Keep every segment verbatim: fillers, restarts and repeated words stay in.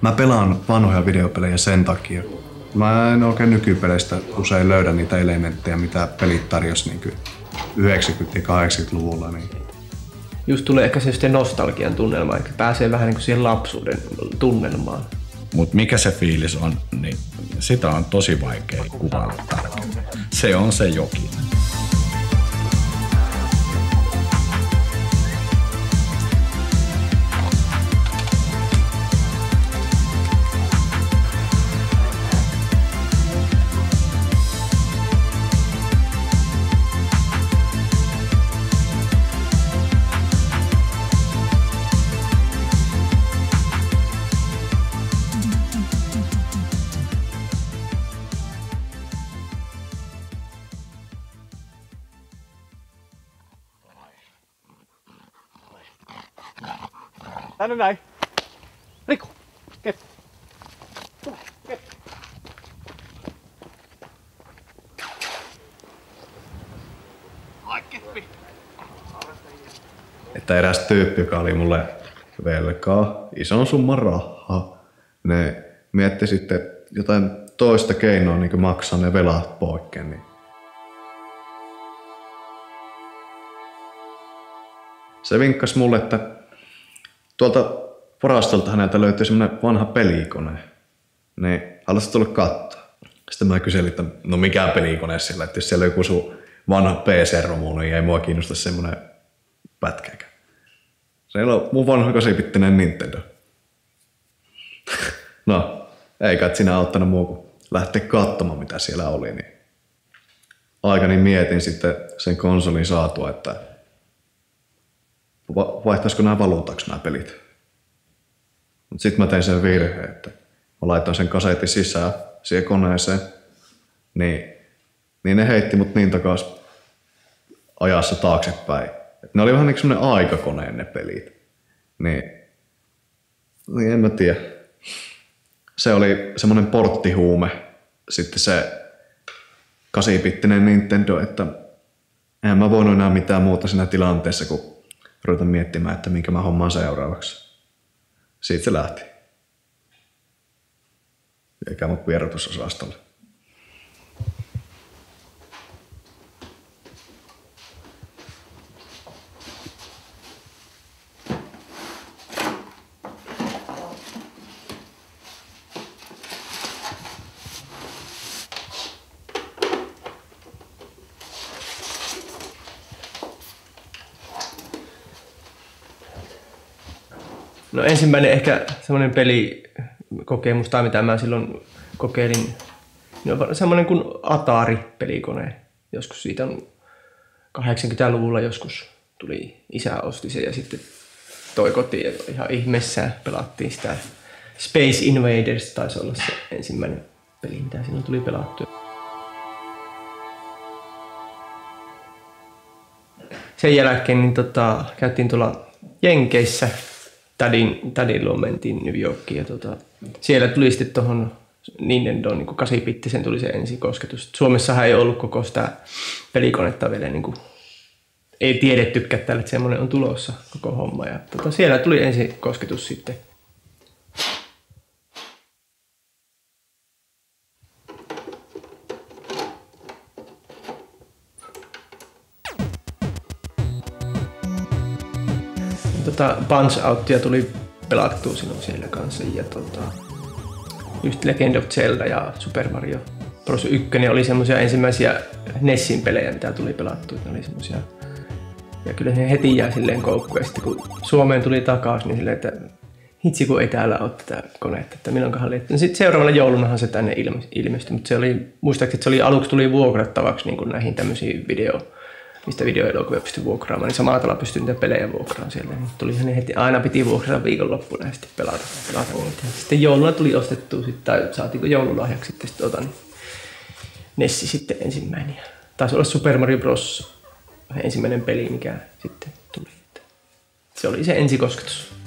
Mä pelaan vanhoja videopelejä sen takia. Mä en oikein nykypeleistä usein löydä niitä elementtejä, mitä pelit tarjosi niin yhdeksänkymmentä- ja kahdeksankymmentäluvulla. Niin. Just tulee ehkä se nostalgian tunnelma, eli pääsee vähän niin kuin siihen lapsuuden tunnelmaan. Mutta mikä se fiilis on, niin sitä on tosi vaikea kuvailla tarkemmin. Se on se jokin. Tänne näin. Riku, kettu. Kettu. Että eräs tyyppi, joka oli mulle velkaa ison summan rahaa, ne mietti sitten jotain toista keinoa niin maksaa ne velat poikkeen. Niin. Se vinkkasi mulle, että tuolta varastolta häneltä löytyi semmoinen vanha pelikone. Niin, haluaisitko tulla katsoa? Sitten mä kyselin, että no mikä pelikone siellä, että jos siellä on joku sun vanha P C-romu, niin ei mua kiinnosta semmoinen pätkääkään. Siellä on mun vanha kasipittinen Nintendo. No, ei kai sinä auttanut mua, kun lähteä katsomaan mitä siellä oli. Niin. Aikani mietin sitten sen konsolin saatua, että vaihtaisiko nämä valuutaksi nämä pelit. Mutta sitten mä tein sen virheen, että mä laitoin sen kasetin sisään siihen koneeseen, niin, niin ne heitti mut niin takaisin ajassa taaksepäin. Et ne oli vähän niinku semmonen aikakoneen ne pelit. Niin, niin en mä tiedä. Se oli semmonen porttihuume, sitten se kasipittinen Nintendo, että en mä voinut enää mitään muuta siinä tilanteessa, kun ruvetaan miettimään, että minkä mä hommaan seuraavaksi. Siitä se lähti. Eikä mut vierotusosastolle. No ensimmäinen ehkä semmoinen pelikokemus tai mitä mä silloin kokeilin, niin on semmoinen kuin Atari-pelikone. Joskus siitä on kahdeksankymmentäluvulla joskus tuli, isä osti sen ja sitten toi kotiin ja toi ihan ihmeessä pelattiin sitä. Space Invaders taisi olla se ensimmäinen peli, mitä silloin tuli pelattua. Sen jälkeen niin tota, käytiin tuolla Jenkeissä. Tädin, tädin luo mentiin New Yorkiin ja tota, siellä tuli sitten tuohon Nintendoon, niin kasipittisen tuli se ensikosketus. Suomessahan ei ollut koko sitä pelikonetta vielä, niin kuin, ei tiedettykään tällä, että semmoinen on tulossa koko homma. Ja, tota, siellä tuli ensikosketus sitten. Tota, Punch-Outtia tuli pelattua silloin siellä kanssa ja tota, just Legend of Zelda ja Super Mario Bros. yksi oli semmoisia ensimmäisiä Nessin pelejä, mitä tuli pelattua. Ne oli semmoisia. Ja kyllä ne heti jää silleen koukkuun. Sitten kun Suomeen tuli takaisin, niin silleen, että hitsi kun ei täällä ole tätä konetta, että milloinkahan liittyy. No sitten seuraavana joulunahan se tänne ilmestyi, mutta se oli, muistaakseni, että se oli aluksi tuli vuokrattavaksi niin näihin tämmöisiin video. Mistä videoelokuvia pystyi vuokraamaan, niin samalla tavalla pystyi niitä pelejä vuokraamaan siellä. Tuli hänen heti, aina piti vuokrata viikonloppuna ja sitten pelata, pelata niitä. Sitten jouluna tuli ostettua, sit, tai saatiinko joululahjaksi sitten, sit, ota, niin Nessi sitten ensimmäinen. Taisi olla Super Mario Bros. Ensimmäinen peli, mikä sitten tuli. Se oli se ensikosketus.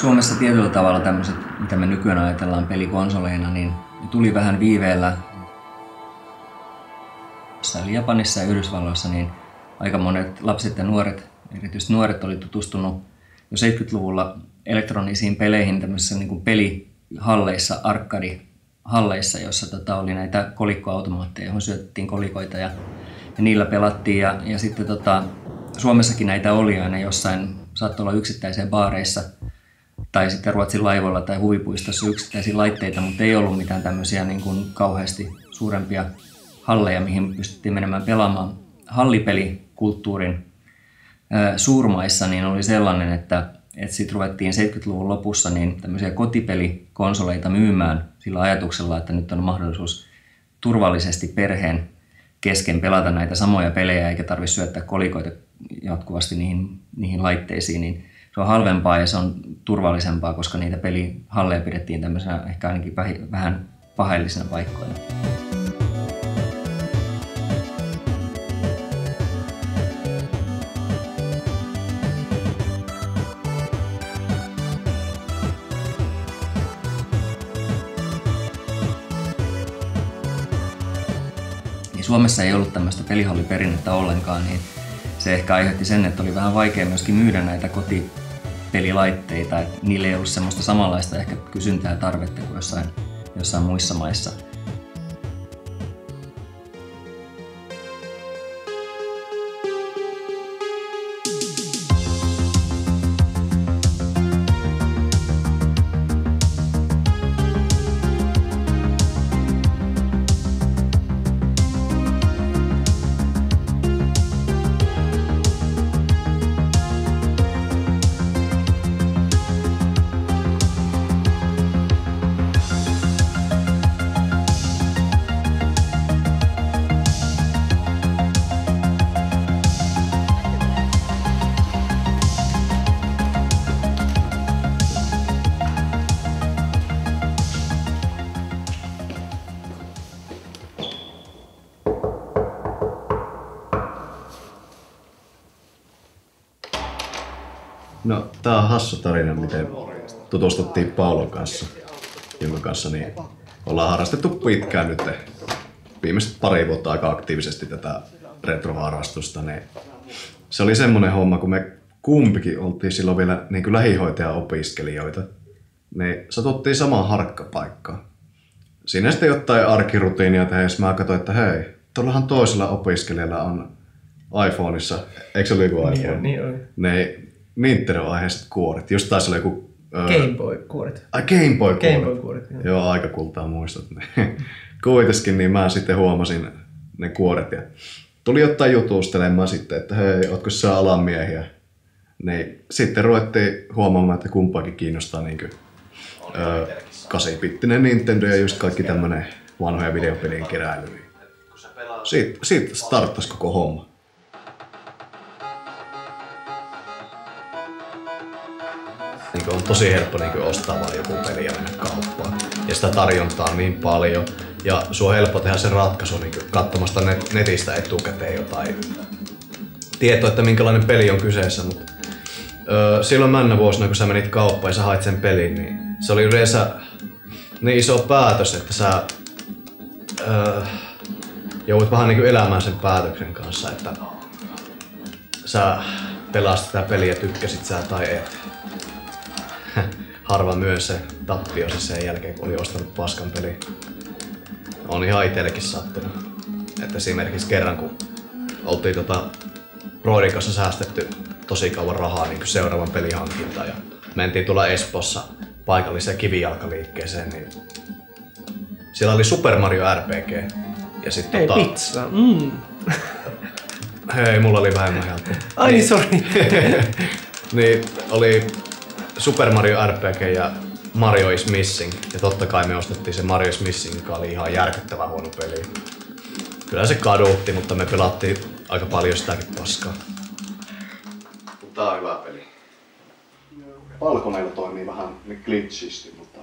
Suomessa tietyllä tavalla tämmöiset, mitä me nykyään ajatellaan pelikonsoleina, niin ne tuli vähän viiveellä. Japanissa ja Yhdysvalloissa niin aika monet lapset ja nuoret, erityisesti nuoret, oli tutustunut jo seitsemänkymmentäluvulla elektronisiin peleihin tämmöisissä niin kuin pelihalleissa, arkkadihalleissa, joissa tota, oli näitä kolikkoautomaatteja, johon syötettiin kolikoita ja, ja niillä pelattiin. Ja, ja sitten tota, Suomessakin näitä oli aina jossain, saattoi olla yksittäisiä baareissa tai sitten Ruotsin laivoilla tai huvipuistossa yksittäisiä laitteita, mutta ei ollut mitään tämmöisiä niin kuin kauheasti suurempia halleja, mihin pystyttiin menemään pelaamaan. Hallipelikulttuurin suurmaissa niin oli sellainen, että, että sitten ruvettiin seitsemänkymmentäluvun lopussa niin tämmöisiä kotipelikonsoleita myymään sillä ajatuksella, että nyt on mahdollisuus turvallisesti perheen kesken pelata näitä samoja pelejä eikä tarvitse syöttää kolikoita jatkuvasti niihin, niihin laitteisiin. Niin se on halvempaa ja se on turvallisempaa, koska niitä pelihalleja pidettiin tämmöisenä ehkä ainakin vähän paheellisena paikkoina. Suomessa ei ollut tämmöistä pelihalliperinnettä ollenkaan, niin se ehkä aiheutti sen, että oli vähän vaikea myöskin myydä näitä kotipelilaitteita. Et niillä ei ollut semmoista samanlaista ehkä kysyntää ja tarvetta kuin jossain, jossain muissa maissa. No, tää on hassu tarina, miten tutustuttiin Paulon kanssa, jonka kanssa niin ollaan harrastettu pitkään nyt. Viimeiset pari vuotta aika aktiivisesti tätä retroharrastusta. Niin se oli semmonen homma, kun me kumpikin oltiin silloin vielä niin kuin lähihoitaja-opiskelijoita. Niin satuttiin samaan harkkapaikkaan. Siinä sitten jotain arkirutiinia tehdessä mä katsoin, että hei, tuollahan toisella opiskelijalla on iPhoneissa, eikö se ole joku iPhone? Niin on, niin on. Nintendo-aiheiset kuoret. Just taisi olla joku... Gameboy-kuoret. Ai, Gameboy-kuoret. Gameboy-kuoret, joo. joo, aika kultaa muistat. Kuitenkin, niin mä sitten huomasin ne kuoret ja tuli jotain jutustelemaan sitten, että hei, ootko sä alan miehiä? Niin sitten ruvettiin huomaamaan, että kumpaakin kiinnostaa niin kuin, ö, kahdeksanbittinen Nintendo ja just kaikki tämmönen vanhoja videopelien keräily. Siitä, siitä starttasi koko homma. Niin on tosi helppo niin ostaa vaan joku peli ja mennä kauppaan. Ja sitä tarjontaa on niin paljon. Ja se on helppo tehdä se ratkaisu niin katsomasta netistä etukäteen jotain tietoa, että minkälainen peli on kyseessä. Mut, öö, silloin männä vuosina, kun sä menit kauppaan ja sä hait sen pelin, niin se oli yleensä niin iso päätös, että sä öö, joudut vähän niin elämään sen päätöksen kanssa, että sä pelasit tätä peliä, tykkäsit sä tai et. Harva myös se tappio sen jälkeen, kun oli ostanut paskan peli. On ihan itsellekin sattunut. Et esimerkiksi kerran, kun oltiin tota Broidin kanssa säästetty tosi kauan rahaa niin seuraavan pelihankintaan ja mentiin tulla Espoossa paikalliseen kivijalkaliikkeeseen, niin siellä oli Super Mario R P G. Ja sit hei, tota... pizza! Mm. Hei, mulla oli vähemmän helppoa. Ai niin, sori! Niin, oli Super Mario R P G ja Mario is Missing. Ja totta kai me ostettiin se Mario is Missing, joka oli ihan järkyttävän huono peli. Kyllä se kadutti, mutta me pelattiin aika paljon sitäkin paskaa. Tää on hyvä peli. Palkoneilla toimii vähän glitchisti, mutta...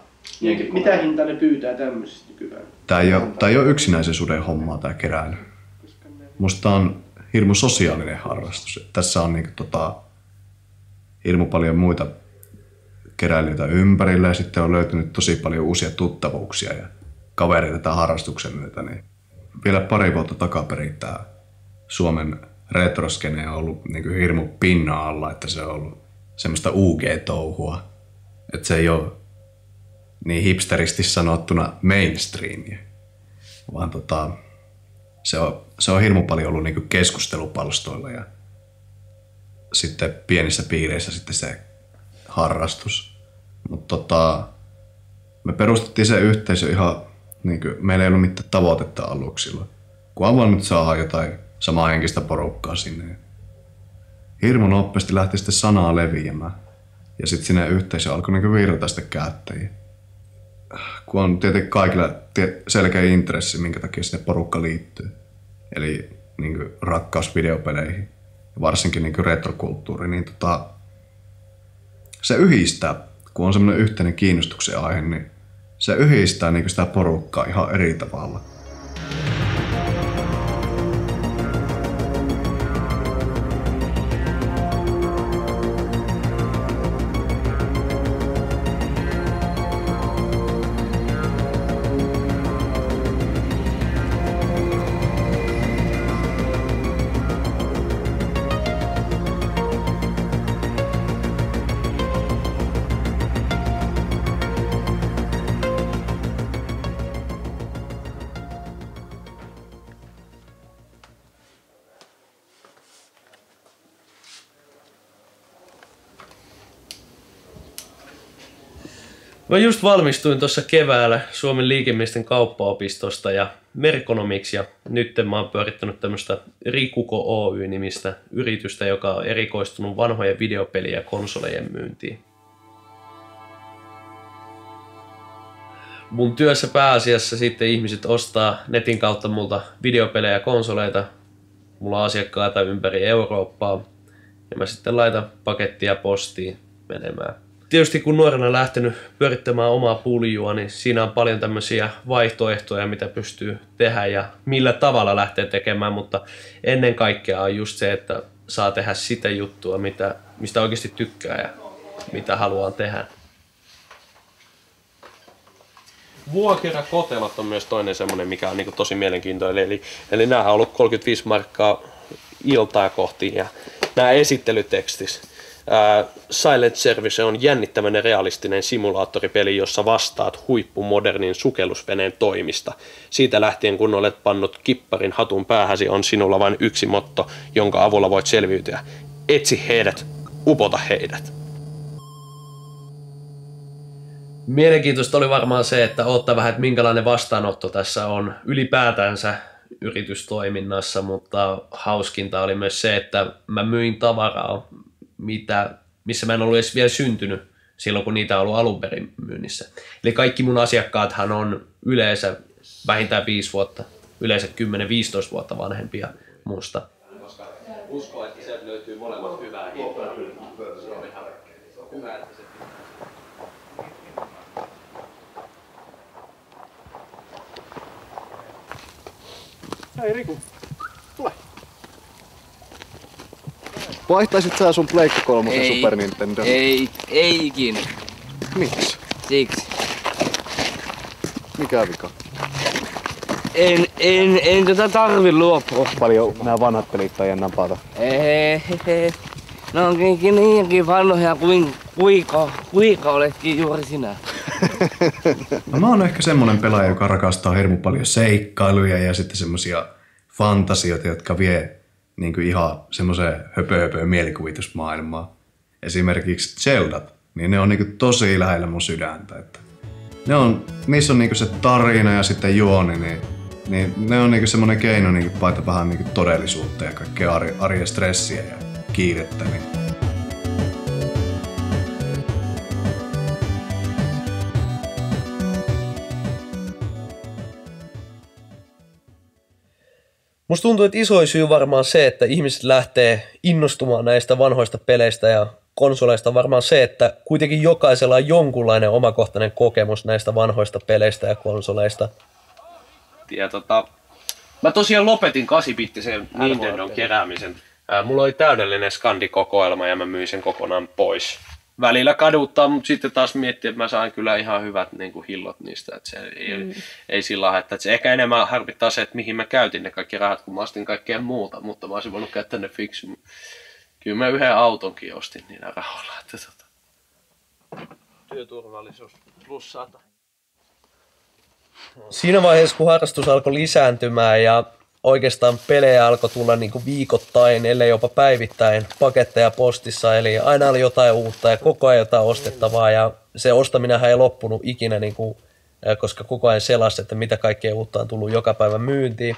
Mitä hintaa ne pyytää tämmöisistä nykyään? Tää ei oo, tää ei oo yksinäisen suden hommaa tää keräily. Musta on hirmu sosiaalinen harrastus. Tässä on niinku tota... hirmu paljon muita keräilijöitä ympärillä ja sitten on löytynyt tosi paljon uusia tuttavuuksia ja kavereita tämän harrastuksen myötä. Niin vielä pari vuotta takaperin tämä Suomen retroskene on ollut niin kuin hirmu pinnan alla, että se on ollut semmoista U G-touhua. Että se ei ole niin hipsteristi sanottuna mainstreamia, vaan tota, se, on, se on hirmu paljon ollut niin kuin keskustelupalstoilla ja sitten pienissä piireissä sitten se harrastus. Mutta tota, me perustettiin se yhteisö ihan, niin kuin, meillä ei ollut mitään tavoitetta aluksilla. Kun on vaan nyt saadaan jotain samaa henkistä porukkaa sinne. Hirmu nopeasti lähti sitten sanaa leviämään. Ja sitten sinne yhteisö alkoi niin kuin virrata sitten käyttäjiä. Kun on tietenkin kaikilla selkeä intressi, minkä takia sinne porukka liittyy. Eli niin kuin rakkaus videopeleihin. Varsinkin niin kuin retrokulttuuri, niin tota, se yhdistää, kun on semmoinen yhteinen kiinnostuksen aihe, niin se yhdistää niin kuin sitä porukkaa ihan eri tavalla. Mä just valmistuin tuossa keväällä Suomen liikemiesten kauppaopistosta ja merkonomiksi ja nyt mä oon pyörittänyt tämmöistä Rikuko Oy-nimistä yritystä, joka on erikoistunut vanhojen videopelien ja konsolejen myyntiin. Mun työssä pääasiassa sitten ihmiset ostaa netin kautta multa videopelejä ja konsoleita. Mulla on asiakkaita ympäri Eurooppaa ja mä sitten laitan pakettia postiin menemään. Tietysti kun nuorena lähtenyt pyörittämään omaa puljua, niin siinä on paljon tämmöisiä vaihtoehtoja, mitä pystyy tehdä ja millä tavalla lähtee tekemään, mutta ennen kaikkea on just se, että saa tehdä sitä juttua, mitä, mistä oikeasti tykkää ja mitä haluaa tehdä. Vuokerakotelot on myös toinen semmoinen, mikä on niin kuin tosi mielenkiintoinen, eli, eli nämähän on ollut kolmekymmentäviisi markkaa iltaa kohti ja nämä esittelytekstit. Silent Service on jännittävän realistinen simulaattoripeli, jossa vastaat huippumodernin sukellusveneen toimista. Siitä lähtien, kun olet pannut kipparin hatun päähäsi, on sinulla vain yksi motto, jonka avulla voit selviytyä. Etsi heidät, upota heidät. Mielenkiintoista oli varmaan se, että odottaa vähän, että minkälainen vastaanotto tässä on ylipäätänsä yritystoiminnassa, mutta hauskinta oli myös se, että mä myin tavaraa. Mitä, missä mä en ollut edes vielä syntynyt silloin, kun niitä on ollut alun perin myynnissä. Eli kaikki mun asiakkaathan on yleensä vähintään viisi vuotta, yleensä kymmenen viisitoista vuotta vanhempia musta. Usko, että sieltä löytyy molemmat hyvää hintaa. Hei Riku, tule! Vaihtaisit sä sun Pleikka kolmosen ei, Super Nintendo? Ei, ei ikinä. Miksi? Siksi. Mikä vika? En, en, en tätä tarvi luopua. Paljon nää vanhat pelit on jännän palata. Ehehehe. No on niinkin vanhoja kuin kuika, kuika oletkin juuri sinä. No mä oon ehkä semmonen pelaaja, joka rakastaa hirmu paljon seikkailuja ja sitten semmosia fantasioita, jotka vie niin kuin ihan semmoiseen höpö-höpöön mielikuvitusmaailmaan. Esimerkiksi Zeldat, niin ne on niin kuin tosi lähellä mun sydäntä. Että ne on, niissä on niin kuin se tarina ja sitten juoni, niin, niin ne on niin kuin semmoinen keino niin kuin paita vähän niin kuin todellisuutta ja kaikkea arjen stressiä ja kiirettä. Niin. Musta tuntuu, että isoin syy varmaan se, että ihmiset lähtee innostumaan näistä vanhoista peleistä ja konsoleista, varmaan se, että kuitenkin jokaisella on jonkunlainen omakohtainen kokemus näistä vanhoista peleistä ja konsoleista. Ja tota, mä tosiaan lopetin kahdeksanbittisen Nintendon keräämisen. Mulla oli täydellinen skandikokoelma ja mä myin sen kokonaan pois. välillä kaduttaa, mutta sitten taas miettii, että mä saan kyllä ihan hyvät niin kuin hillot niistä, että se ei, mm. ei sillä haittaa. Että se ehkä enemmän harmittaa se, että mihin mä käytin ne kaikki rahat, kun mä ostin kaikkea muuta, mutta mä olisin voinut käyttää ne fiksummin. Kyllä mä yhden autonkin ostin niillä rahoilla. Että tota. Työturvallisuus plus sata. Siinä vaiheessa, kun harrastus alkoi lisääntymään ja oikeastaan pelejä alkoi tulla niin kuin viikoittain, ellei jopa päivittäin paketteja postissa, eli aina oli jotain uutta ja koko ajan jotain ostettavaa, ja se ostaminenhan ei loppunut ikinä, niin kuin, koska koko ajan selasi, että mitä kaikkea uutta on tullut joka päivä myyntiin.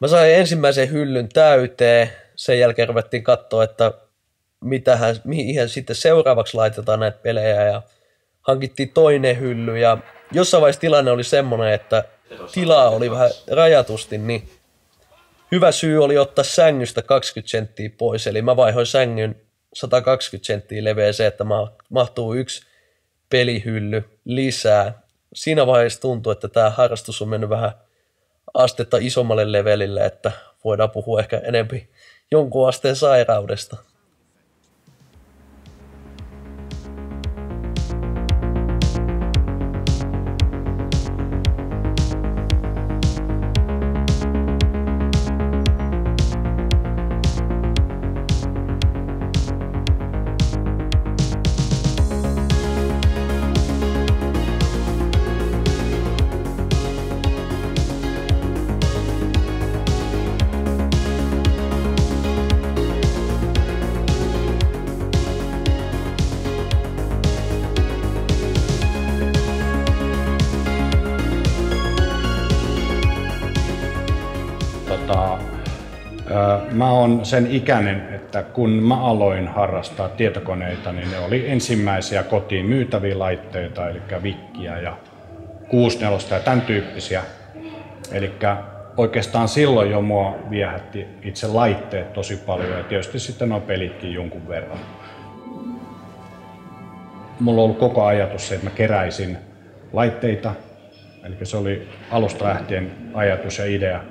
Mä sain ensimmäisen hyllyn täyteen, sen jälkeen ruvettiin katsoa, että mitähän, mihin sitten seuraavaksi laitetaan näitä pelejä, ja hankittiin toinen hylly, ja jossain vaiheessa tilanne oli semmoinen, että tilaa oli vähän rajatusti, niin hyvä syy oli ottaa sängystä kaksikymmentä senttiä pois, eli mä vaihoin sängyn sata kaksikymmentä senttiä leveä se, että mahtuu yksi pelihylly lisää. Siinä vaiheessa tuntui, että tämä harrastus on mennyt vähän astetta isommalle levelille, että voidaan puhua ehkä enempi jonkun asteen sairaudesta. Mä oon sen ikäinen, että kun mä aloin harrastaa tietokoneita, niin ne oli ensimmäisiä kotiin myytäviä laitteita, eli vikkiä ja kuusikymmentäneljä ja tämän tyyppisiä. Eli oikeastaan silloin jo mua viehätti itse laitteet tosi paljon ja tietysti sitten on pelitkin jonkun verran. Mulla on ollut koko ajatus se, että mä keräisin laitteita, eli se oli alusta lähtien ajatus ja idea.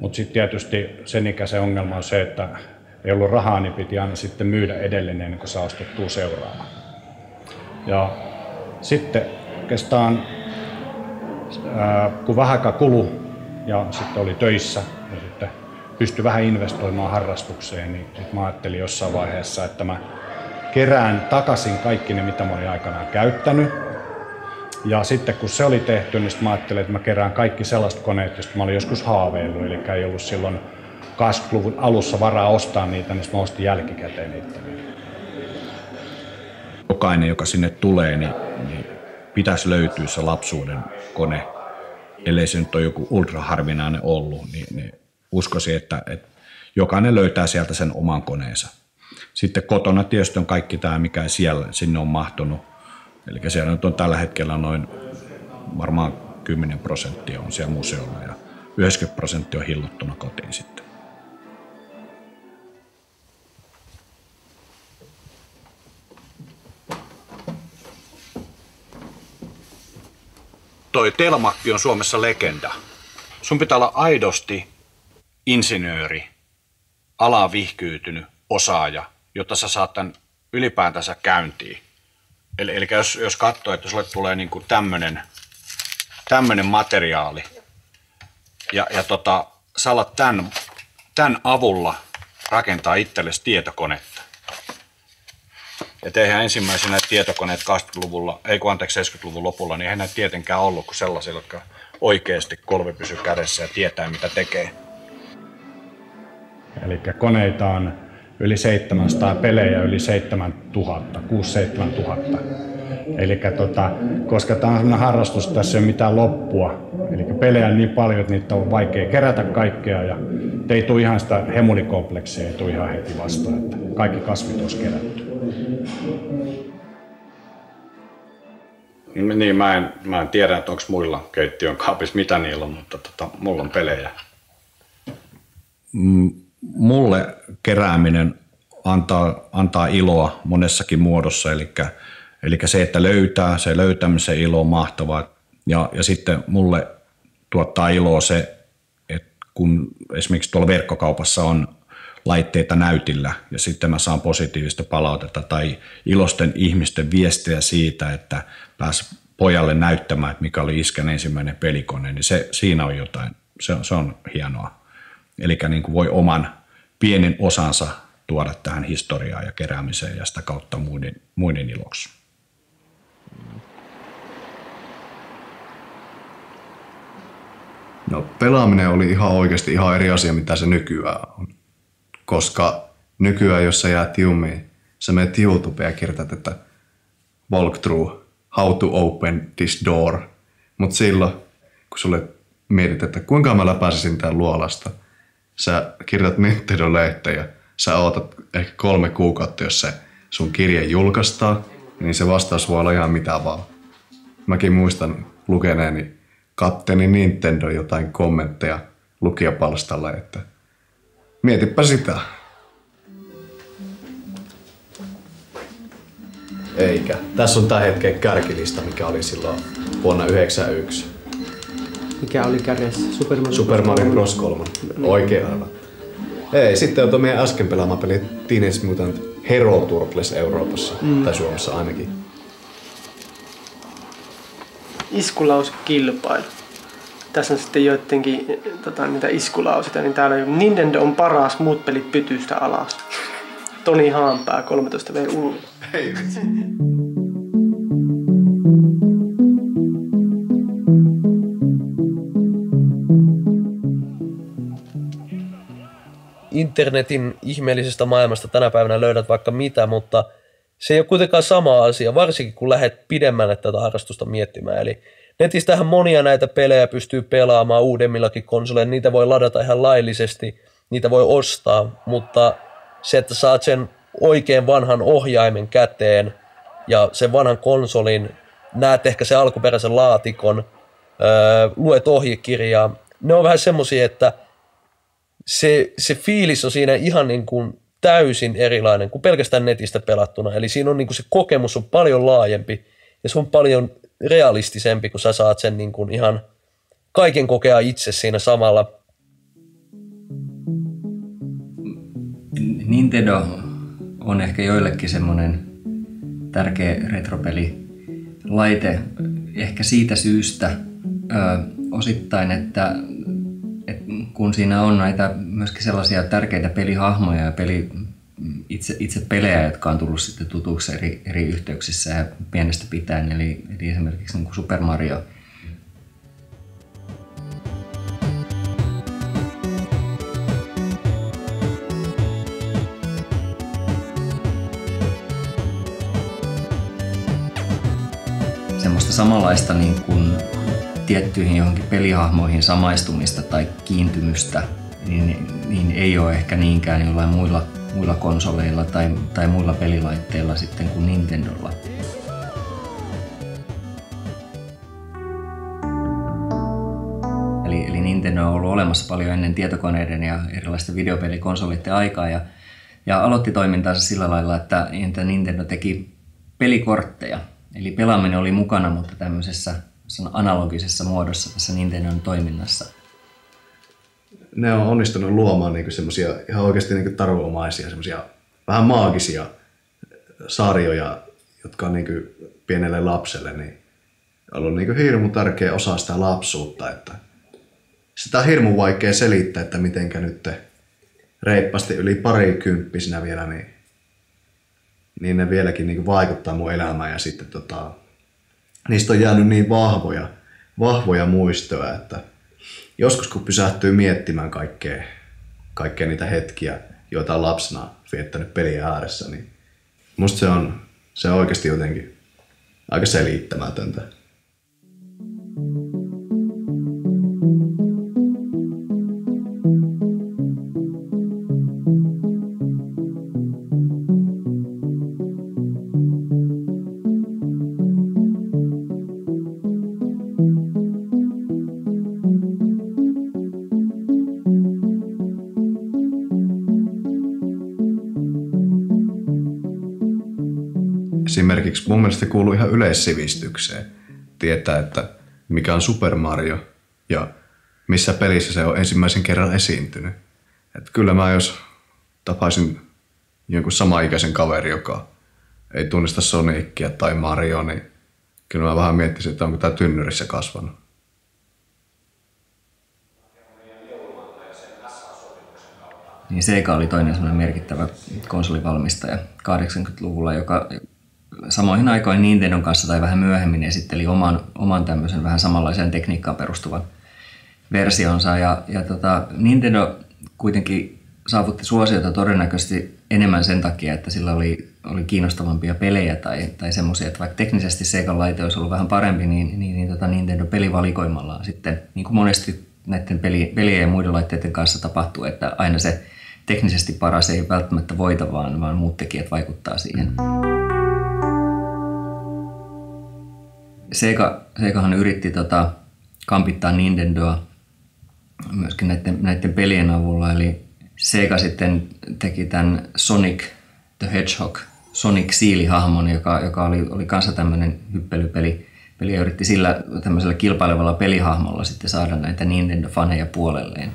Mutta sitten tietysti sen ikäisen ongelma on se, että ei ollut rahaa, niin piti aina sitten myydä edellinen, ennen kuin saa ostettua seuraava. Ja sitten oikeastaan, ää, kun vähän aikaa kului ja sitten oli töissä ja sitten pystyi vähän investoimaan harrastukseen, niin sitten mä ajattelin jossain vaiheessa, että mä kerään takaisin kaikki ne, mitä mä olin aikanaan käyttänyt. Ja sitten kun se oli tehty, niin mä ajattelin, että mä kerään kaikki sellaiset koneet, joista mä olin joskus haaveillut. Eli ei ollut silloin kaksikymmentäluvun alussa varaa ostaa niitä, niin mä ostin jälkikäteen niitä. Jokainen, joka sinne tulee, niin, niin pitäisi löytyä se lapsuuden kone. Ellei se nyt ole joku ultraharvinainen ollut, niin, niin uskoisin, että, että jokainen löytää sieltä sen oman koneensa. Sitten kotona tietysti on kaikki tämä, mikä siellä sinne on mahtunut. Eli siellä nyt on tällä hetkellä noin varmaan kymmenen prosenttia on siellä museolla ja yhdeksänkymmentä prosenttia on hillottuna kotiin sitten. Toi Telmakki on Suomessa legenda. Sun pitää olla aidosti insinööri, alaan vihkyytynyt osaaja, jotta sä saat tämän ylipäätänsä käyntiin. Eli, eli jos, jos katsoo, että sulle tulee niin kuin tämmönen, tämmönen materiaali ja, ja tota, sä alat tämän, tämän avulla rakentaa itsellesi tietokonetta. Ja eihän ensimmäisenä tietokoneet kahdeksankymmentäluvulla, ei kun anteeksi seitsemänkymmentäluvun lopulla, niin eihän näitä tietenkään ollut kuin sellaisia, jotka oikeasti kolme pysyy kädessä ja tietää mitä tekee. Eli koneita on yli seitsemänsataa pelejä, yli seitsemän tuhatta, kuusi seitsemän tuhatta. Elikkä tota, koska tämä on sellainen harrastus, tässä ei ole mitään loppua. Elikkä pelejä on niin paljon, että niitä on vaikea kerätä kaikkea ja ei tule ihan sitä hemulikompleksia, ei tule ihan heti vastaan, että kaikki kasvit olisi kerätty. Niin, mä en, mä en tiedä, että onko muilla keittiön kaapissa mitä niillä on, mutta tota, mulla on pelejä. Mm. Mulle kerääminen antaa, antaa iloa monessakin muodossa, eli, eli se, että löytää, se löytämisen ilo on mahtavaa. Ja, ja sitten mulle tuottaa iloa se, että kun esimerkiksi tuolla verkkokaupassa on laitteita näytillä ja sitten mä saan positiivista palautetta tai ilosten ihmisten viestejä siitä, että pääs pojalle näyttämään, että mikä oli iskän ensimmäinen pelikone, niin se, siinä on jotain, se on, se on hienoa. Eli niin voi oman pienen osansa tuoda tähän historiaan ja keräämiseen ja sitä kautta muiden, muiden iloksi. No, pelaaminen oli ihan oikeasti ihan eri asia, mitä se nykyään on. Koska nykyään, jos sä jäät jumiin, sä menet YouTubeen ja kirjoitat, että walkthrough, how to open this door. Mutta silloin, kun sulle mietit, että kuinka mä läpäisin tämän luolasta, sä kirjoitat Nintendo-lehteen ja sä ootat ehkä kolme kuukautta, jos se sun kirje julkaistaan, niin se vastaus voi olla ihan mitä vaan. Mäkin muistan lukeneeni Katteni Nintendo jotain kommentteja lukijapalstalla, että mietipä sitä. Eikä. Tässä on tämän hetken kärkilista, mikä oli silloin vuonna yhdeksänkymmentäyksi. Mikä oli kärjessä? Super Mario, Super Mario Bros. kolme. Oikein arva. Ei, sitten on meidän äsken pelaama peli Teenage Mutant Hero Turtles Euroopassa, mm. tai Suomessa ainakin. Iskulauskilpailu. Tässä on sitten joidenkin tota, niitä iskulauseita, niin täällä on Nintendo on paras, muut pelit pytystä alas. Toni Haanpää, kolmetoista vuotias Ullu. Hei vitsi. Internetin ihmeellisestä maailmasta tänä päivänä löydät vaikka mitä, mutta se ei ole kuitenkaan sama asia, varsinkin kun lähdet pidemmälle tätä harrastusta miettimään. Eli netistähän monia näitä pelejä pystyy pelaamaan uudemmillakin konsoleilla, niitä voi ladata ihan laillisesti, niitä voi ostaa, mutta se, että saat sen oikein vanhan ohjaimen käteen ja sen vanhan konsolin, näet ehkä sen alkuperäisen laatikon, öö, luet ohjekirjaa, ne on vähän semmoisia, että se, se fiilis on siinä ihan niin kuin täysin erilainen kuin pelkästään netistä pelattuna. Eli siinä on niin kuin se kokemus on paljon laajempi ja se on paljon realistisempi, kun sä saat sen niin kuin ihan kaiken kokea itse siinä samalla. Nintendo on ehkä joillekin semmoinen tärkeä retropelilaite ehkä siitä syystä ö, osittain, että kun siinä on näitä myöskin sellaisia tärkeitä pelihahmoja ja peli, itse, itse pelejä, jotka on tullut sitten tutuksi eri, eri yhteyksissä ja pienestä pitäen, eli, eli esimerkiksi niin kuin Super Mario. Semmoista samanlaista niin kuin tiettyihin johonkin pelihahmoihin samaistumista tai kiintymystä, niin, niin ei ole ehkä niinkään jollain muilla, muilla konsoleilla tai, tai muilla pelilaitteilla sitten kuin Nintendolla. Eli, eli Nintendo on ollut olemassa paljon ennen tietokoneiden ja erilaisten videopelikonsolitten aikaa ja, ja aloitti toimintaansa sillä lailla, että Nintendo teki pelikortteja. Eli pelaaminen oli mukana, mutta tämmöisessä analogisessa muodossa tässä Nintendon toiminnassa. Ne on onnistunut luomaan niinku semmoisia ihan oikeasti niinku tarvomaisia, semmoisia vähän maagisia sarjoja, jotka on niinku pienelle lapselle niin ollut niinku hirmu tärkeä osa sitä lapsuutta, että sitä on hirmu vaikea selittää, että mitenkä nyt reippaasti yli parikymppisinä vielä niin niin ne vieläkin niinku vaikuttaa mun elämään ja sitten tota niistä on jäänyt niin vahvoja, vahvoja muistoja, että joskus kun pysähtyy miettimään kaikkea, kaikkea niitä hetkiä, joita on lapsena viettänyt pelien ääressä, niin musta se on, se on oikeasti jotenkin aika selittämätöntä. Esimerkiksi mun mielestä kuuluu ihan yleissivistykseen tietää, että mikä on Super Mario ja missä pelissä se on ensimmäisen kerran esiintynyt. Et kyllä mä jos tapaisin jonkun samaikäisen kaveri, joka ei tunnista Sonicia tai Marioa, niin kyllä mä vähän miettisin, että onko tää tynnyrissä kasvanut. Niin Sega oli toinen semmoinen merkittävä konsolivalmistaja kahdeksankymmentäluvulla, joka samoihin aikoihin Nintendon kanssa tai vähän myöhemmin esitteli oman, oman tämmöisen vähän samanlaiseen tekniikkaan perustuvan versionsa. Ja, ja tota, Nintendo kuitenkin saavutti suosiota todennäköisesti enemmän sen takia, että sillä oli, oli kiinnostavampia pelejä tai, tai semmoisia, että vaikka teknisesti Segan laite olisi ollut vähän parempi, niin, niin, niin tota Nintendo pelivalikoimallaan sitten, niin kuin monesti näiden peli, pelien ja muiden laitteiden kanssa tapahtuu, että aina se teknisesti paras ei välttämättä voita, vaan, vaan muut tekijät vaikuttaa siihen. Sega, Segahan yritti tota, kampittaa Nintendoa myöskin näiden, näiden pelien avulla, eli Sega sitten teki tämän Sonic the Hedgehog, Sonic Siili-hahmon, joka, joka oli, oli kanssa tämmöinen hyppelypeli. Peli yritti sillä tämmöisellä kilpailevalla pelihahmolla sitten saada näitä Nintendo-faneja puolelleen.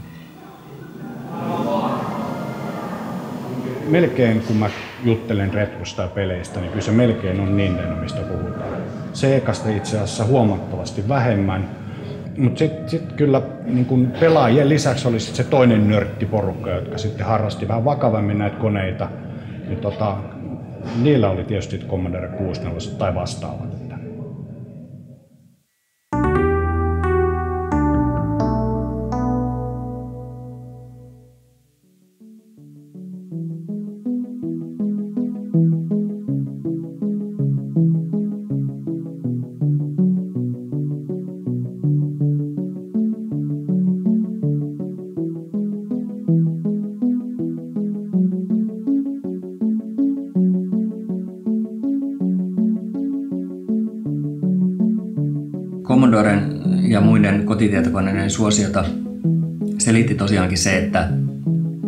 Melkein kun mä juttelen retrosta peleistä, niin kyllä se melkein on Nintendo, mistä puhutaan. Segasta itse asiassa huomattavasti vähemmän. Mutta sitten sit kyllä niin kun pelaajien lisäksi oli sit se toinen nörttiporukka, jotka sitten harrasti vähän vakavammin näitä koneita. Ja tota, niillä oli tietysti Commodore kuusikymmentäneljä tai vastaavat. Commodoren ja muiden kotitietokoneiden suosiota selitti tosiaankin se, että,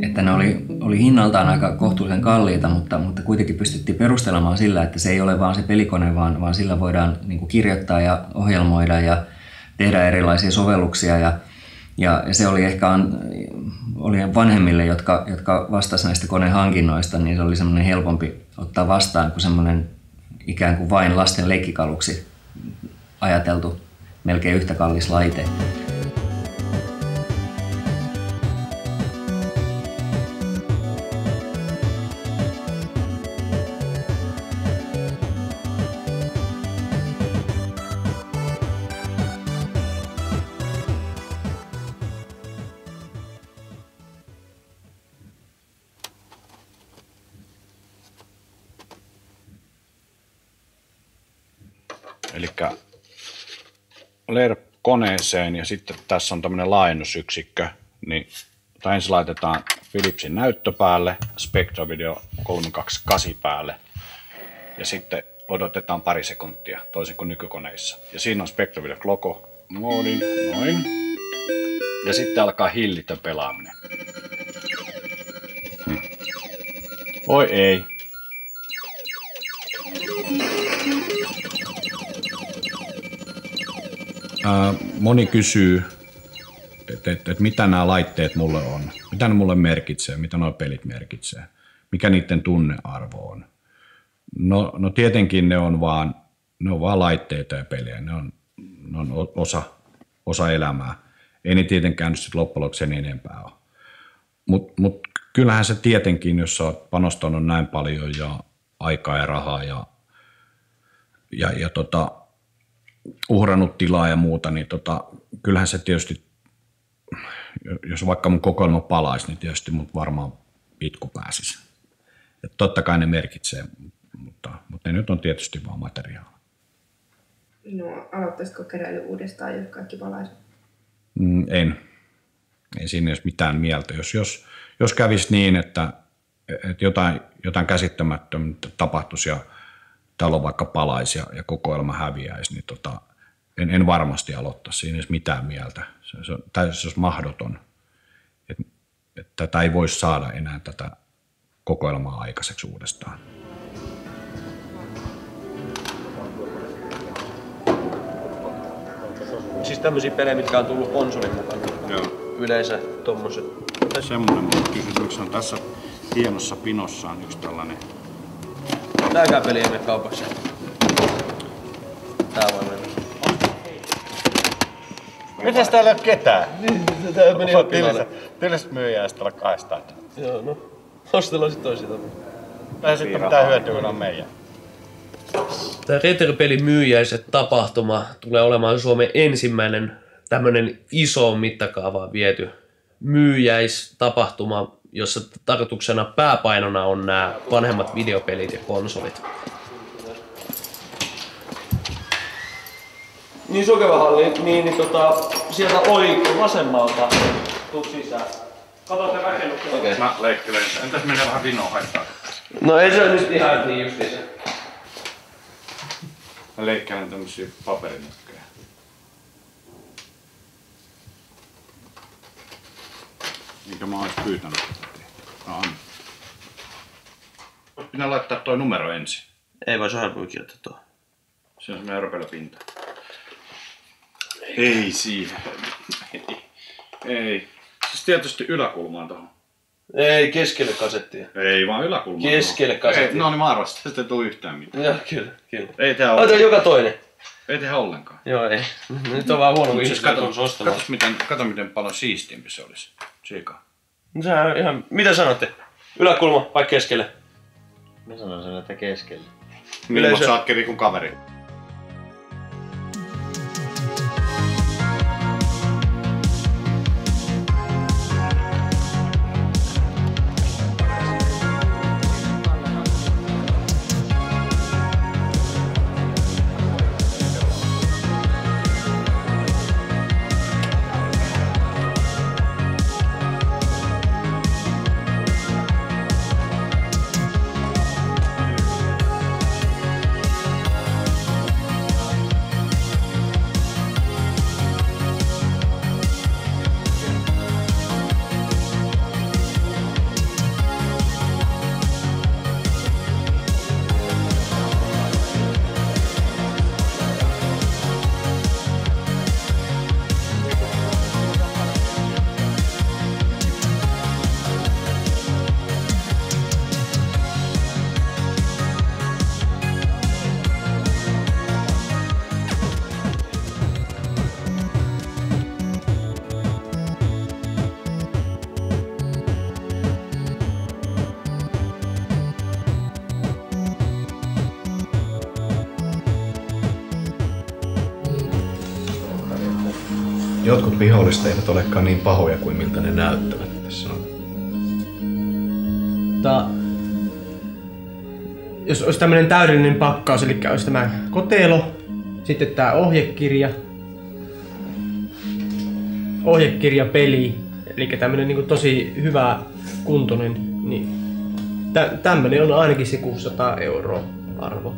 että ne oli, oli hinnaltaan aika kohtuullisen kalliita, mutta, mutta kuitenkin pystyttiin perustelemaan sillä, että se ei ole vaan se pelikone, vaan, vaan sillä voidaan niin kuin kirjoittaa ja ohjelmoida ja tehdä erilaisia sovelluksia. Ja, ja se oli ehkä oli vanhemmille, jotka, jotka vastasivat näistä konehankinnoista, niin se oli semmoinen helpompi ottaa vastaan kuin semmoinen ikään kuin vain lasten leikkikaluksi ajateltu melkein yhtä kallis laite. Elikkä koneeseen ja sitten tässä on tämmöinen laajennusyksikkö, niin ensin laitetaan Philipsin näyttö päälle, Spectrovideo kolmesataakaksikymmentäkahdeksan päälle ja sitten odotetaan pari sekuntia, toisin kuin nykykoneissa. Ja siinä on Spectrovideo Cloco moodin, noin. Ja sitten alkaa hillitön pelaaminen. Hmm. Oi ei. Moni kysyy, että et, et mitä nämä laitteet mulle on, mitä ne mulle merkitsee, mitä nuo pelit merkitsee, mikä niiden tunnearvo on. No, no tietenkin ne on, vaan, ne on vaan laitteita ja pelejä, ne on, ne on osa, osa elämää. Ei ne tietenkään nyt sitten loppujen lopuksi sen enempää ole. Mutta mut kyllähän se tietenkin, jos sä oot panostanut näin paljon ja aikaa ja rahaa ja, ja, ja tota... uhrannut tilaa ja muuta, niin tota, kyllähän se tietysti, jos vaikka mun kokoelma palaisi, niin tietysti mut varmaan pitku pääsisi. Et totta kai ne merkitsee, mutta, mutta ne nyt on tietysti vaan materiaalia. No, aloittaisitko keräily uudestaan, jos kaikki palaisi? Mm, en. Ei siinä olisi mitään mieltä. Jos, jos, jos kävisi niin, että, että jotain, jotain käsittämättömyyttä tapahtuisi ja talo vaikka palaisi ja, ja kokoelma häviäisi, niin tota, en, en varmasti aloittaa siinä edes mitään mieltä. Se, se on täysin mahdoton, että et tätä ei voisi saada enää tätä kokoelmaa aikaiseksi uudestaan. Siis tämmöisiä pelejä, mitkä on tullut konsolin mukaan. Joo. Yleensä tommoset. Semmoinen kysymys on tässä. hienossa pinossa on yksi tällainen. Tääkään peli ei mene kaupaksi. Tää voi mennä. Mites täällä ei oo ketään? Niin, tää meni jo pinolle. Tilist myyjää ja sit olla kahdestaan. Joo, no. Ostellaan sit toisia tapaa. Tai sitten pitää hyötyä, kun on meidän. Tää retropelimyyjäiset tapahtuma tulee olemaan Suomen ensimmäinen tämmönen isoon mittakaavaan viety myyjäistapahtuma, jossa tarkoituksena pääpainona on nämä vanhemmat videopelit ja konsolit. Niin Sokevahalli, niin, niin tota, sieltä oikein vasemmalta tuu sisään. Kato se rakennuksen. Okei. Mä leikkelen. Entäs mennä vähän vinoon haittaa? No ei se ole nyt ihan niin justiinsa. Mä leikkelen tämmösiä paperinäkköjä. Minkä mä ois pyytänyt tätä tehtyä. Pitää laittaa toi numero ensin. Ei vaan sehän voi kirjoittaa toi. Se on semmoinen ropelopinta. Ei siinä. Ei. Ei. Siis tietysti yläkulmaan tohon. Ei, keskelle kasettia. Ei vaan yläkulmaan. Keskelle kasettia. Ei, no niin mä arvastin, tästä ei tuu yhtään mitään. Joo, kyllä, kyllä. Ei tehdä ollenkaan. Ota joka toinen. Ei tehdä ollenkaan. Joo, ei. Nyt on vaan huono, kun ihmiset katsoo ostamaan. Kato miten, kato miten paljon siistiimpi se olisi. Siika. No sehän on ihan... Mitä sanotte? Yläkulma vai keskelle? Mä sanoisin, että keskelle. Milloin sä oot keri kun kaveri? Jotkut viholliset eivät olekaan niin pahoja kuin miltä ne näyttävät tässä on. Tää... Jos olisi tämmönen täydellinen pakkaus, eli olisi tämä kotelo, sitten tää ohjekirja, ohjekirjapeli, eli tämmönen niin kuin tosi hyvä kuntoinen, niin tä tämmönen on ainakin se kuusisataa euroa arvo.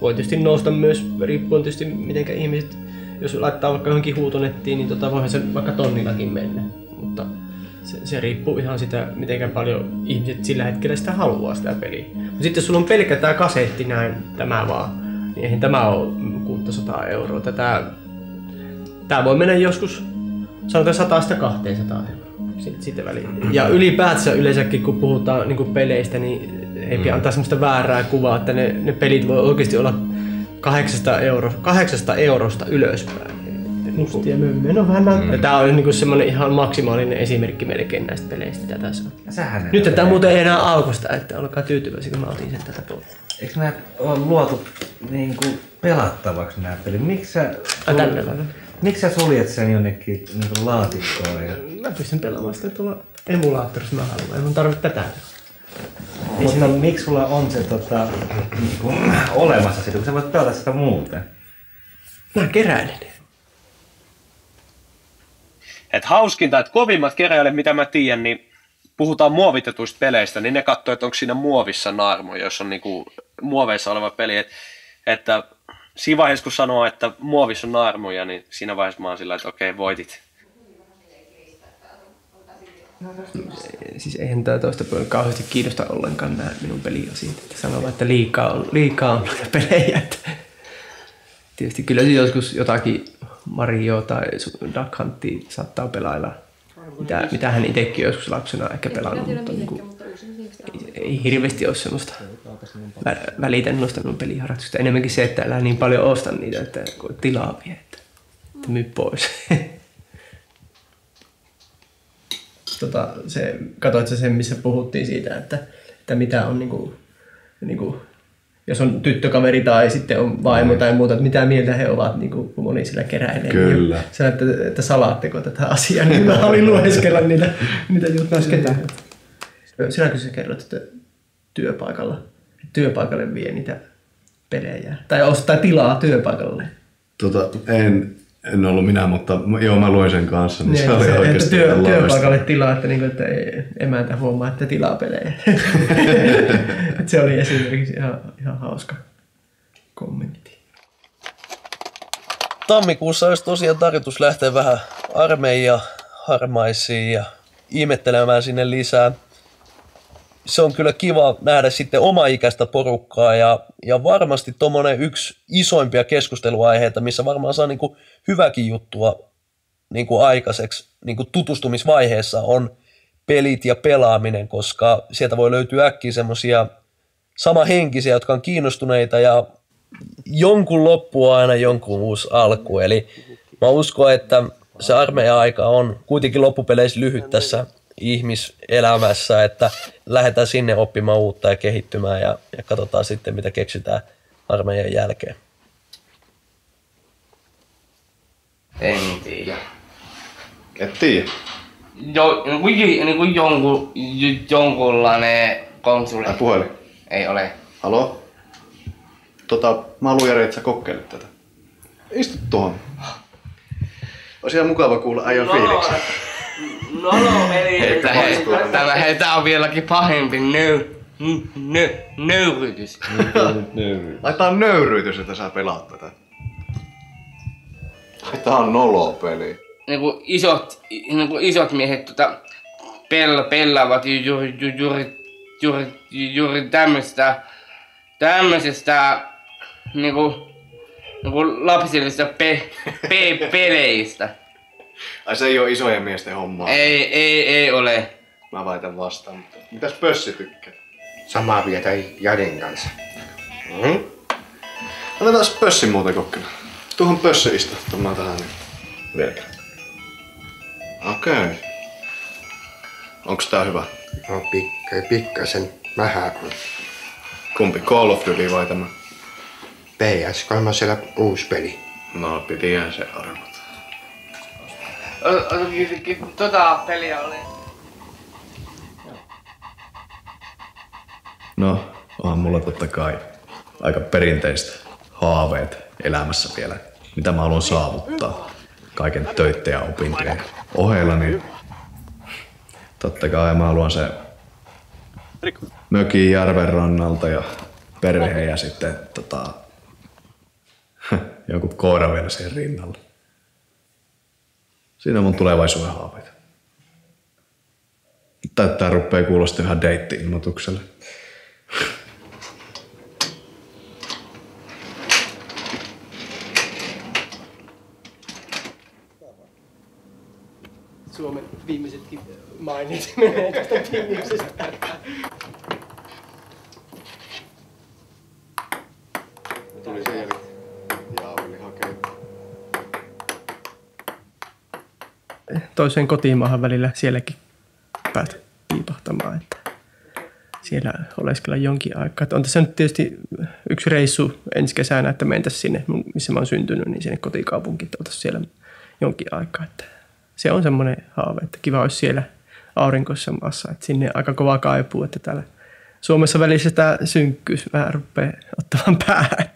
Voi tietysti nousta myös, riippuen tietysti mitenkä ihmiset. Jos laittaa vaikka johonkin huutonettiin, niin tota voihan se vaikka tonnillakin mennä, mutta se, se riippuu ihan sitä, miten paljon ihmiset sillä hetkellä sitä haluaa sitä peliä. Mutta sitten jos sulla on pelkkä tää kasetti näin, tämä vaan, niin eihän tämä ole kuusisataa euroa. Tätä, tää voi mennä joskus sanotaan sata kaksisataa euroa sitten väliin. Ja ylipäätänsä yleensäkin kun puhutaan niin kuin peleistä, niin ei pidä antaa semmoista väärää kuvaa, että ne, ne pelit voi oikeasti olla Kahdeksasta, euro, kahdeksasta eurosta ylöspäin. Mustia myymmin on vähän. Mm. Tää on niinku semmonen ihan maksimaalinen esimerkki melkein näistä peleistä, mitä tässä on. Sähän nyt tää muuten ei enää aukosta, että olkaa tyytyväisiä, kun mä otin sen tätä tuolta. Eiks nää on luotu niinku pelattavaksi nää pelit? Miks sä, sul... Miks sä suljet sen jonnekin niinku laatikkoon? Ja... Mä pystyn pelaamaan sitä tuolla emulaattorissa, mä haluan. Ei mun tarvitse tätä. Mutta miksi sulla on se tota, niinku, olemassa sitä, kun sä voit pelata sitä muuten? Mä keräilen. Et hauskinta, että kovimmat keräilijät, mitä mä tiedän, niin puhutaan muovitetuista peleistä, niin ne katsoo, että onko siinä muovissa naarmu, jos on niinku muoveissa oleva peli. Et, että siinä vaiheessa, kun sanoo, että muovissa on naarmuja, niin siinä vaiheessa mä oon sillä, että okei, voitit. Siis eihän tää toista puolella kauheasti kiinnosta ollenkaan nää minun peliasiat. Sanovat, että liikaa on, liikaa on noita pelejä. Tietysti kyllä joskus jotakin Marioa tai Duck Huntia saattaa pelailla. mitä, mitä hän itsekin joskus lapsena ehkä pelannut, mutta niinku, ei, ei hirveästi ole semmoista vä, välitän noista minun peliharrastuksista. Enemmänkin se, että älä niin paljon osta niitä, että tilaa vie, että, että myy pois. Tota, se, katoitko sen, missä puhuttiin siitä, että, että mitä on niinku, niinku, jos on tyttökaveri tai sitten on vaimo tai muuta, että mitä mieltä he ovat, niin kuin moni sillä keräilee. Kyllä. Sä, että, että salaatteko tätä asiaa, niin mä olin lueskella niitä, niitä juttuja. Ketään. Sinäkö sä kerrot, että työpaikalla, työpaikalle vie niitä pelejä tai ostaa tilaa työpaikalle? Tota, en, en ollut minä, mutta joo, mä luin sen kanssa. Niin se, se oli että työ, työpaikalle tilaa, että, niin kuin, että emäntä huomaa, että tilaa pelejä. Se oli esimerkiksi ihan, ihan hauska kommentti. Tammikuussa olisi tosiaan tarkoitus lähteä vähän armeija harmaisiin ja ihmettelemään sinne lisää. Se on kyllä kiva nähdä sitten omaikäistä porukkaa ja, ja varmasti tuommoinen yksi isoimpia keskusteluaiheita, missä varmaan saa niin kuin hyväkin juttua niin kuin aikaiseksi niin kuin tutustumisvaiheessa on pelit ja pelaaminen, koska sieltä voi löytyä äkkiä semmoisia samahenkisiä, jotka on kiinnostuneita ja jonkun loppu aina jonkun uusi alku. Eli mä uskon, että se armeija-aika on kuitenkin loppupeleissä lyhyt tässä ihmiselämässä, että lähdetään sinne oppimaan uutta ja kehittymään ja, ja katsotaan sitten, mitä keksitään armeijan jälkeen. En tiedä. Et tiedä. Jo, kuitenkin niin jonkun, jonkunlainen konsuli. Puhelin? Ei ole. Halo? Tota, mä haluun Jari, että sä kokeilet tätä. Istut tuohon. Ois ihan mukava kuulla äijän no. fiilikset. No no, eli... Tämä on vieläkin pahempi nöyrytys. Nö, nö, nöyrytys. Tää on nöyryytys, että sä pelaat tätä. Tää on noloa peli. Niinku isot, niinku isot miehet tota, pel, pelaavat juuri ju, ju, ju, ju, ju, ju, tämmöstä, tämmöisestä niinku, niinku lapsillisista pe, pe, peleistä. Ai se ei oo isojen miesten hommaa. Ei, ei, ei ole. Mä väitän vastaan, mutta mitäs pössi tykkää? Samaa vietä Jaden kanssa. Mm-hmm. Otetaan pössi muuten kokkina. Tuohon pössi istuttamaan tähän nyt. Vielä. Okei. Okay. Onks tää hyvä? No pikka, pikkasen mähää kun... Kumpi? Call of Duty vai tämä? P S kolme siellä uus peli. No pitihän se arvata. Tota peliä oli. No, onhan mulla totta kai aika perinteistä haaveet elämässä vielä. Mitä mä haluan saavuttaa? Kaiken töitten ja opintojen ohella, niin totta kai mä haluan se mökin järven rannalta ja perhe ja sitten tota, joku koira vielä siihen rinnalle. Siinä on mun tulevaisuuden haaveita. Tää rupeaa kuulostamaan ihan deitti-ilmoitukselle. Suomen viimeisetkin mainit menee tästä viimeisestä. Tuli sen jälkeen. Jaaveli hakee. Toiseen kotimaahan välillä sielläkin päästä piipahtamaan, että siellä oleskella jonkin aikaa. On tässä nyt tietysti yksi reissu ensi kesänä, että mentäisiin sinne, missä mä oon syntynyt, niin sinne kotikaupunkiin oltaisiin siellä jonkin aikaa. Se on semmoinen haave, että kiva olisi siellä aurinkoisessa maassa, että sinne aika kova kaipuu, että täällä Suomessa välissä tämä synkkyys vähän rupeaa ottamaan päähän.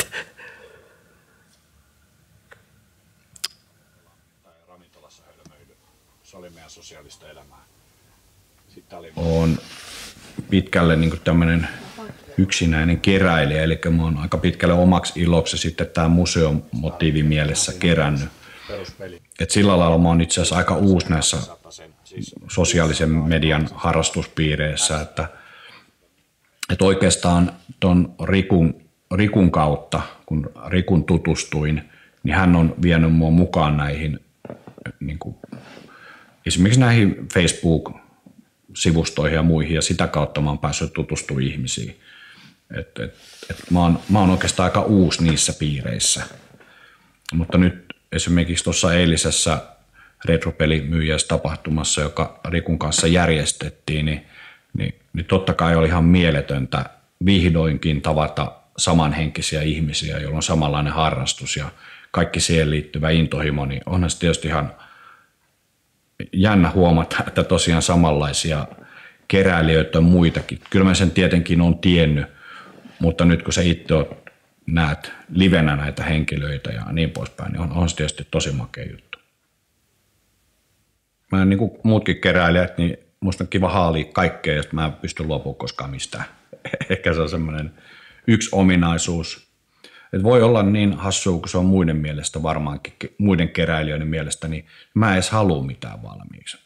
Olen pitkälle niin tämmöinen yksinäinen keräilijä, eli mä oon aika pitkälle omaksi iloksi sitten tämä museomotiivi mielessä kerännyt. Et sillä lailla mä oon itse asiassa aika uusi näissä sosiaalisen median harrastuspiireissä, että et oikeastaan ton Rikun, Rikun kautta, kun Rikun tutustuin, niin hän on vienyt mua mukaan näihin niin kuin esimerkiksi näihin Facebook-sivustoihin ja muihin, ja sitä kautta mä oon päässyt tutustumaan ihmisiin. Et, et, et mä, oon, mä oon oikeastaan aika uusi niissä piireissä. Mutta nyt esimerkiksi tuossa eilisessä retropelimyyjäistapahtumassa, joka Rikun kanssa järjestettiin, niin, niin, niin totta kai oli ihan mieletöntä vihdoinkin tavata samanhenkisiä ihmisiä, joilla on samanlainen harrastus ja kaikki siihen liittyvä intohimo, niin onhan se tietysti ihan jännä huomata, että tosiaan samanlaisia keräilijöitä on muitakin. Kyllä mä sen tietenkin on tiennyt, mutta nyt kun sä itse oot, näet livenä näitä henkilöitä ja niin poispäin, niin on, on se tietysti tosi makea juttu. Mä niin kuin muutkin keräilijät, niin musta on kiva haalia kaikkea, josta mä en pysty luopumaan koskaan mistään. Ehkä se on semmoinen yksi ominaisuus. Et voi olla niin hassua, kun se on muiden mielestä varmaankin, muiden keräilijöiden mielestä, niin mä en edes halua mitään valmiiksi.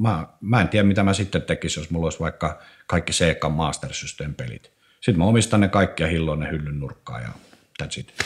Mä, mä en tiedä, mitä mä sitten tekisin, jos mulla olisi vaikka kaikki Segan Master System pelit. Sitten mä omistan ne kaikki ja hilloin ne hyllyn nurkkaan ja that's it.